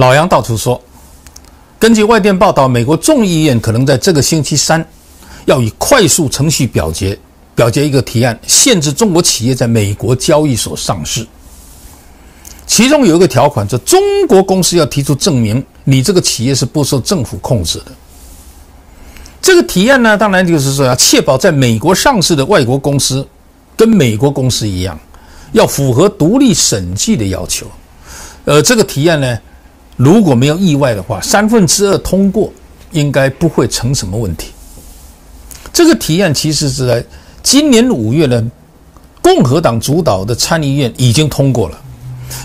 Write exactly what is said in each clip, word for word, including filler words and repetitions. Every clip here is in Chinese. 老杨到处说，根据外电报道，美国众议院可能在这个星期三要以快速程序表决表决一个提案，限制中国企业在美国交易所上市。其中有一个条款是，中国公司要提出证明，你这个企业是不受政府控制的。这个提案呢，当然就是说要确保在美国上市的外国公司跟美国公司一样，要符合独立审计的要求。呃，这个提案呢，如果没有意外的话，三分之二通过，应该不会成什么问题。这个提案其实是在今年五月呢，共和党主导的参议院已经通过了。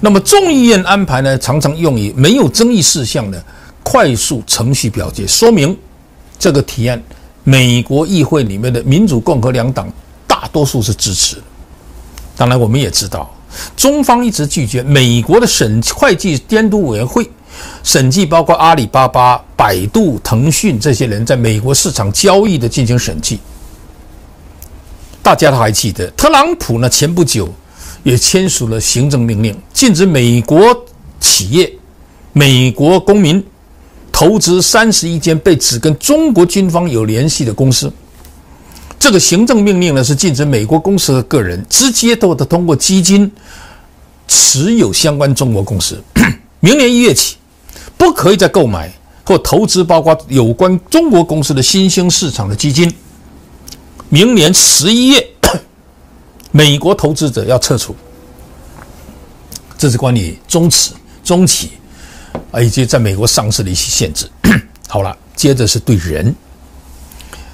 那么众议院安排呢，常常用于没有争议事项的快速程序表决，说明这个提案，美国议会里面的民主共和两党大多数是支持的。当然，我们也知道，中方一直拒绝美国的审会计监督委员会审计，包括阿里巴巴、百度、腾讯这些人在美国市场交易的进行审计。大家都还记得，特朗普呢前不久也签署了行政命令，禁止美国企业、美国公民投资三十一间被指跟中国军方有联系的公司。这个行政命令呢，是禁止美国公司和个人直接都得通过基金持有相关中国公司。明年一月起，不可以再购买或投资包括有关中国公司的新兴市场的基金。明年十一月，美国投资者要撤出。这是关于中企、中企。以及在美国上市的一些限制。好了，接着是对人。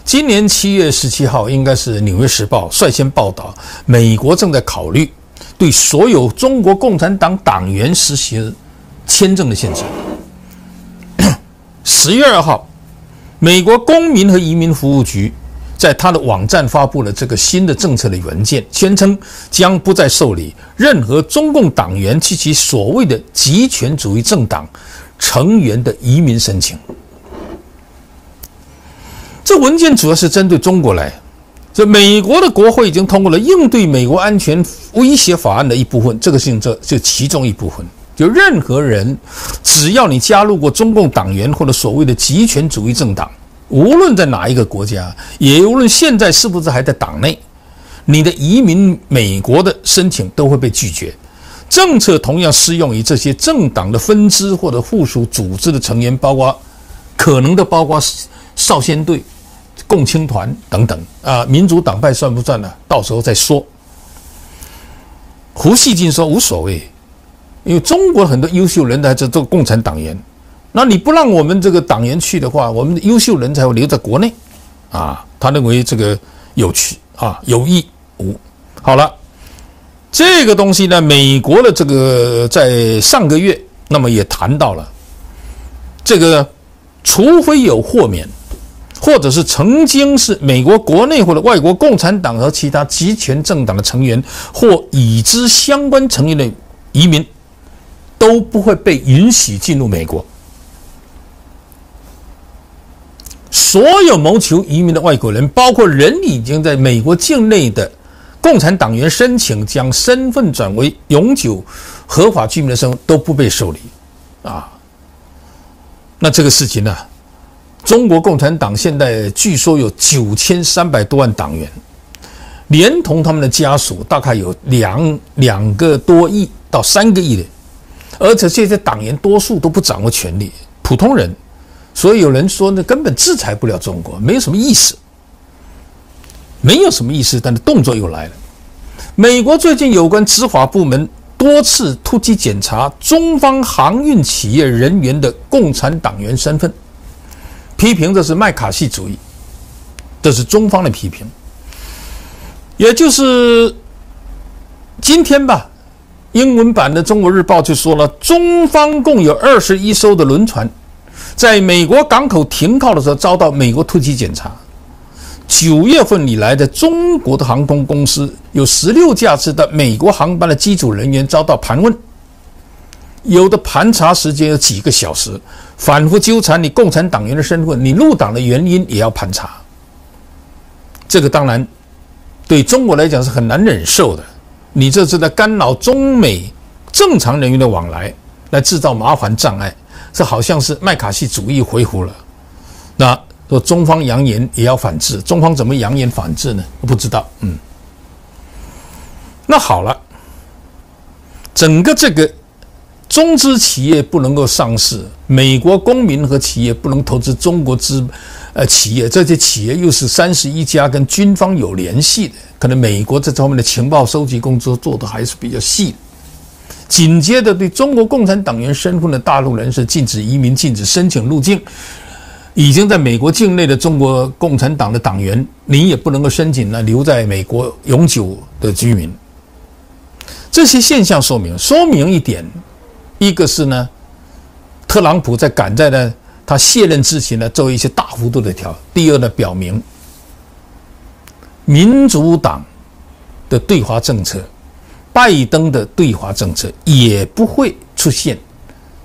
今年七月十七号，应该是《纽约时报》率先报道，美国正在考虑对所有中国共产党党员实行签证的限制。十月二号，美国公民和移民服务局在他的网站发布了这个新的政策的文件，宣称将不再受理任何中共党员及其所谓的极权主义政党成员的移民申请。这文件主要是针对中国来，这美国的国会已经通过了应对美国安全威胁法案的一部分，这个事情这就其中一部分，就任何人只要你加入过中共党员或者所谓的极权主义政党，无论在哪一个国家，也无论现在是不是还在党内，你的移民美国的申请都会被拒绝。政策同样适用于这些政党的分支或者附属组织的成员，包括可能的包括少先队、共青团等等啊。民主党派算不算呢？到时候再说。胡锡进说无所谓，因为中国很多优秀人才是做共产党员。那你不让我们这个党员去的话，我们的优秀人才会留在国内，啊，他认为这个有趣啊，有益无。好了，这个东西呢，美国的这个在上个月，那么也谈到了，这个除非有豁免，或者是曾经是美国国内或者外国共产党和其他极权政党的成员或已知相关成员的移民，都不会被允许进入美国。所有谋求移民的外国人，包括人已经在美国境内的共产党员申请将身份转为永久合法居民的身份，都不被受理啊。那这个事情呢、啊，中国共产党现在据说有九千三百多万党员，连同他们的家属，大概有两两个多亿到三个亿的，而且这些党员多数都不掌握权力，普通人。所以有人说呢，根本制裁不了中国，没有什么意思，没有什么意思。但是动作又来了，美国最近有关执法部门多次突击检查中方航运企业人员的共产党员身份，批评这是麦卡锡主义，这是中方的批评。也就是今天吧，英文版的《中国日报》就说了，中方共有二十一艘的轮船。在美国港口停靠的时候遭到美国突击检查。九月份以来，在中国的航空公司有十六架次的美国航班的机组人员遭到盘问，有的盘查时间有几个小时，反复纠缠你共产党员的身份，你入党的原因也要盘查。这个当然对中国来讲是很难忍受的，你这是在干扰中美正常人员的往来，来制造麻烦障碍，这好像是麦卡锡主义回复了。那说中方扬言也要反制，中方怎么扬言反制呢？我不知道。嗯，那好了，整个这个中资企业不能够上市，美国公民和企业不能投资中国资呃企业，这些企业又是三十一家跟军方有联系的，可能美国这方面的情报收集工作做的还是比较细的。紧接着对中国共产党员身份的大陆人士禁止移民、禁止申请入境。已经在美国境内的中国共产党的党员，你也不能够申请呢留在美国永久的居民。这些现象说明说明一点，一个是呢，特朗普在赶在呢他卸任之前呢做一些大幅度的调；第二呢，表明民主党的对华政策、拜登的对华政策也不会出现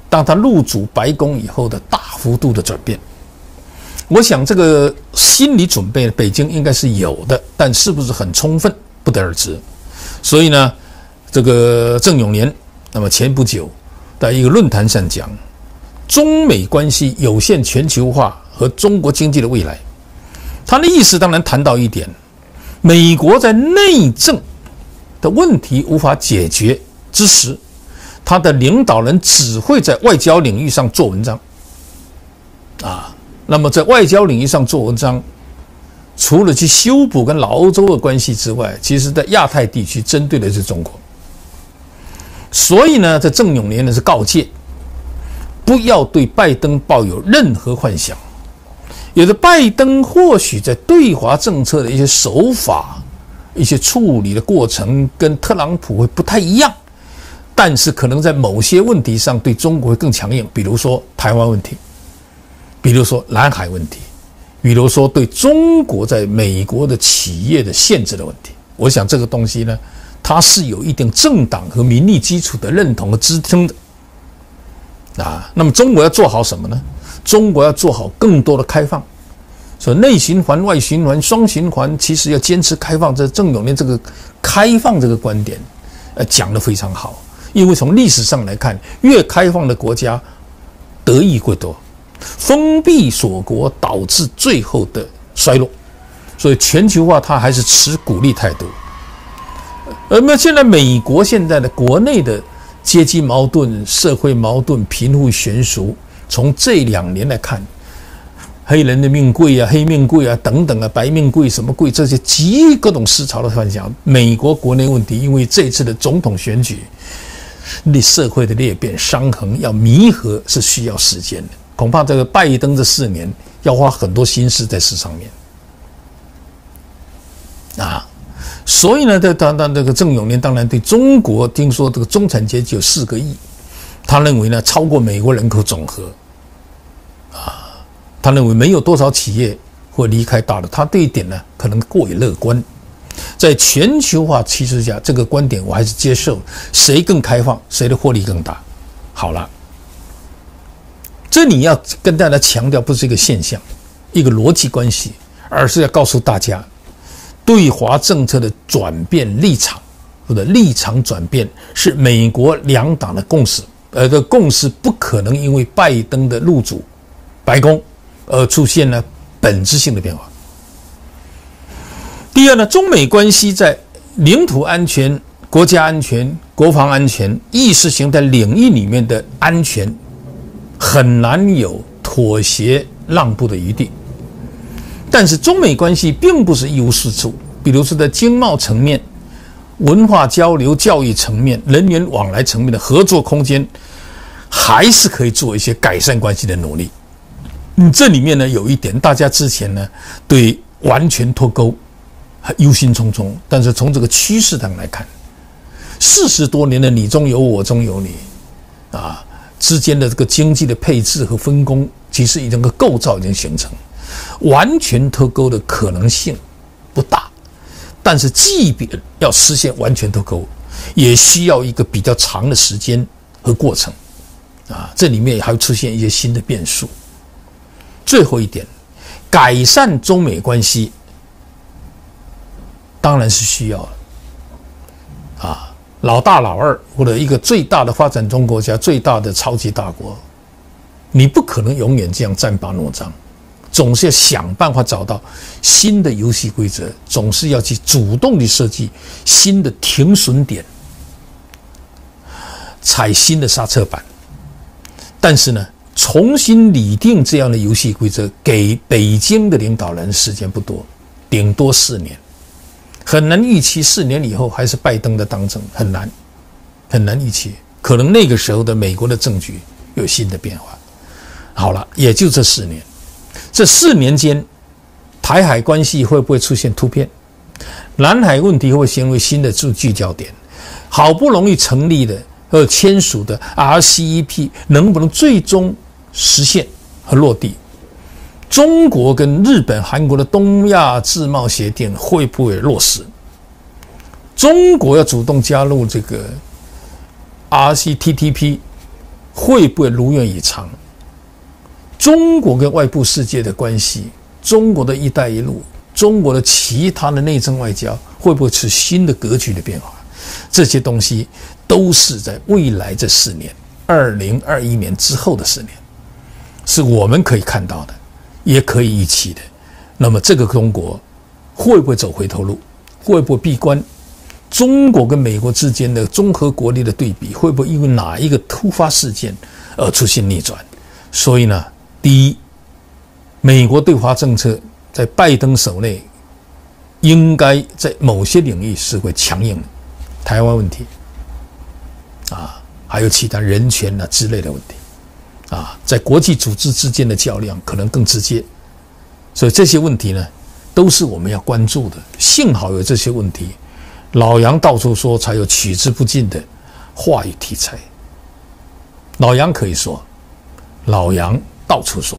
当他入主白宫以后的大幅度的转变。我想这个心理准备北京应该是有的，但是不是很充分不得而知。所以呢，这个郑永年那么前不久在一个论坛上讲，中美关系有限全球化和中国经济的未来，他的意思当然谈到一点，美国在内政的问题无法解决之时，他的领导人只会在外交领域上做文章啊。那么在外交领域上做文章，除了去修补跟老欧洲的关系之外，其实在亚太地区针对的是中国。所以呢，在郑永年呢是告诫，不要对拜登抱有任何幻想。有的拜登或许在对华政策的一些手法、一些处理的过程跟特朗普会不太一样，但是可能在某些问题上对中国会更强硬，比如说台湾问题。比如说南海问题，比如说对中国在美国的企业的限制的问题，我想这个东西呢，它是有一定政党和民意基础的认同和支撑的啊。那么中国要做好什么呢？中国要做好更多的开放，所以内循环、外循环、双循环，其实要坚持开放。这郑永年这个开放这个观点，呃，讲得非常好，因为从历史上来看，越开放的国家得益过多。封闭锁国导致最后的衰落，所以全球化它还是持鼓励态度。而那现在美国现在的国内的阶级矛盾、社会矛盾、贫富悬殊，从这两年来看，黑人的命贵啊、黑命贵啊等等啊、白命贵什么贵，这些极各种思潮的幻想。美国国内问题，因为这次的总统选举，社会的裂变、伤痕要弥合是需要时间的。恐怕这个拜登这四年要花很多心思在事上面啊，所以呢，这当然这个郑永年当然对中国听说这个中产阶级有四个亿，他认为呢超过美国人口总和啊，他认为没有多少企业会离开大陆，他对一点呢可能过于乐观。在全球化趋势下，这个观点我还是接受，谁更开放，谁的获利更大。好了。这你要跟大家强调，不是一个现象，一个逻辑关系，而是要告诉大家，对华政策的转变立场或者立场转变是美国两党的共识，而这共识不可能因为拜登的入主白宫而出现了本质性的变化。第二呢，中美关系在领土安全、国家安全、国防安全、意识形态领域里面的安全。很难有妥协让步的余地，但是中美关系并不是一无是处。比如说在经贸层面、文化交流、教育层面、人员往来层面的合作空间，还是可以做一些改善关系的努力。嗯，这里面呢有一点，大家之前呢对完全脱钩忧心忡忡，但是从这个趋势上来看，四十多年的你中有我，我中有你，啊。之间的这个经济的配置和分工，其实已经个构造已经形成，完全脱钩的可能性不大。但是，即便要实现完全脱钩，也需要一个比较长的时间和过程啊。这里面还会出现一些新的变数。最后一点，改善中美关系当然是需要的啊。老大老二，或者一个最大的发展中国家、最大的超级大国，你不可能永远这样战拔弩张，总是要想办法找到新的游戏规则，总是要去主动的设计新的停损点，踩新的刹车板。但是呢，重新拟定这样的游戏规则，给北京的领导人时间不多，顶多四年。很难预期四年以后还是拜登的当政，很难，很难预期。可能那个时候的美国的政局有新的变化。好了，也就这四年，这四年间，台海关系会不会出现突变？南海问题会成为新的聚焦点？好不容易成立的和签署的 R C E P 能不能最终实现和落地？中国跟日本、韩国的东亚自贸协定会不会落实？中国要主动加入这个 R C E P 会不会如愿以偿？中国跟外部世界的关系，中国的一带一路，中国的其他的内政外交，会不会是新的格局的变化？这些东西都是在未来这四年，二零二一年之后的四年，是我们可以看到的，也可以预期的。那么这个中国会不会走回头路？会不会闭关？中国跟美国之间的综合国力的对比，会不会因为哪一个突发事件而出现逆转？所以呢，第一，美国对华政策在拜登手内应该在某些领域是会强硬的，台湾问题啊，还有其他人权啊之类的问题。啊，在国际组织之间的较量可能更直接，所以这些问题呢，都是我们要关注的。幸好有这些问题，老杨到处说，才有取之不尽的话语题材。老杨可以说，老杨到处说。